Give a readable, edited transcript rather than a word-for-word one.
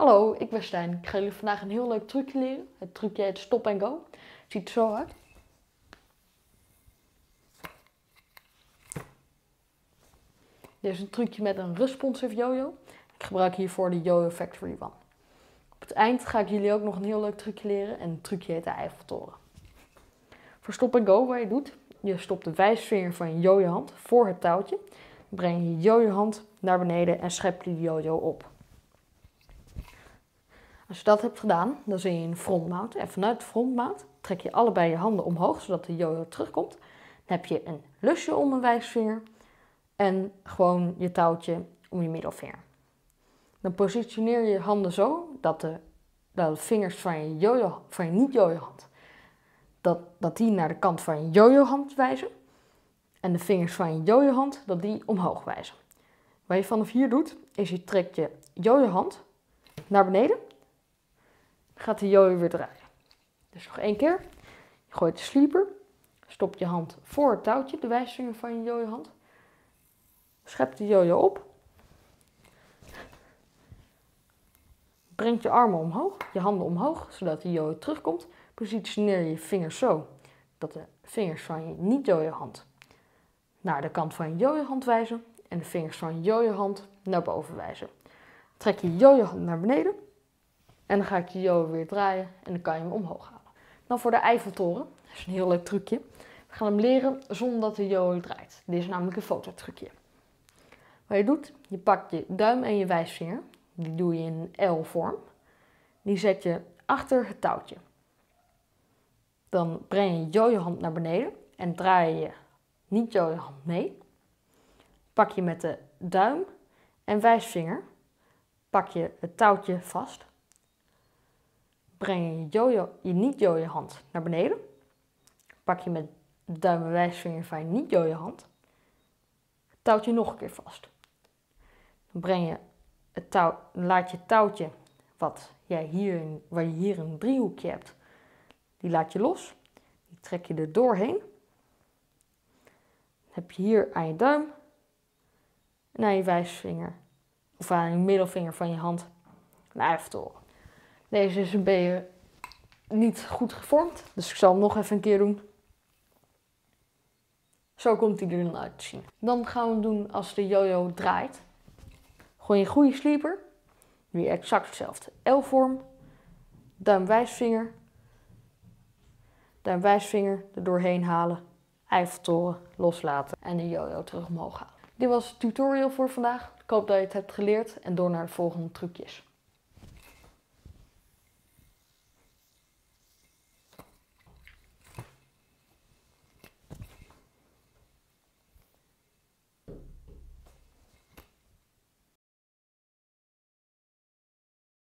Hallo, ik ben Stijn. Ik ga jullie vandaag een heel leuk trucje leren. Het trucje heet Stop and Go. Het ziet er zo uit. Dit is een trucje met een responsive jojo. Ik gebruik hiervoor de Jojo Factory One. Op het eind ga ik jullie ook nog een heel leuk trucje leren. En het trucje heet de Eiffeltoren. Voor Stop and Go, wat je doet, je stopt de wijsvinger van je jojo hand voor het touwtje. Dan breng je jojo hand naar beneden en schep je de jojo op. Als je dat hebt gedaan, dan zit je in frontmaat. En vanuit de frontmaat trek je allebei je handen omhoog, zodat de jojo terugkomt. Dan heb je een lusje om een wijsvinger en gewoon je touwtje om je middelvinger. Dan positioneer je handen zo dat de vingers van je niet-jojo hand, dat die naar de kant van je jojo hand wijzen. En de vingers van je jojo hand, dat die omhoog wijzen. Wat je vanaf hier doet, is je trekt je jojo hand naar beneden. Gaat de jojo weer draaien. Dus nog één keer. Je gooit de slieper. Stop je hand voor het touwtje, de wijsvinger van je jojo hand. Schep de jojo op. Breng je armen omhoog, je handen omhoog, zodat de jojo terugkomt. Positioneer je vingers zo dat de vingers van je niet-jojo hand naar de kant van je jojo hand wijzen. En de vingers van je jojo hand naar boven wijzen. Trek je jojo hand naar beneden. En dan ga ik je jojo weer draaien en dan kan je hem omhoog halen. Dan voor de Eiffeltoren. Dat is een heel leuk trucje. We gaan hem leren zonder dat de jojo draait. Dit is namelijk een fototrucje. Wat je doet, je pakt je duim en je wijsvinger. Die doe je in een L-vorm. Die zet je achter het touwtje. Dan breng je jojo hand naar beneden en draai je niet jojo hand mee. Pak je met de duim en wijsvinger, pak je het touwtje vast. Breng je je niet-jojo hand naar beneden. Pak je met de duim en wijsvinger van je niet-jojo hand. Het touwtje nog een keer vast. Dan breng je het laat je het touwtje waar je hier een driehoekje hebt, die laat je los. Die trek je er doorheen. Dan heb je hier aan je duim en aan je wijsvinger of aan je middelvinger van je hand een Eiffeltoren. Deze is een beetje niet goed gevormd, dus ik zal hem nog even een keer doen. Zo komt hij er dan uit te zien. Dan gaan we hem doen als de jojo draait. Gooi je goede slieper, doe je exact hetzelfde. L-vorm, duim wijsvinger er doorheen halen, Eiffeltoren loslaten en de jojo terug omhoog halen. Dit was het tutorial voor vandaag. Ik hoop dat je het hebt geleerd en door naar de volgende trucjes.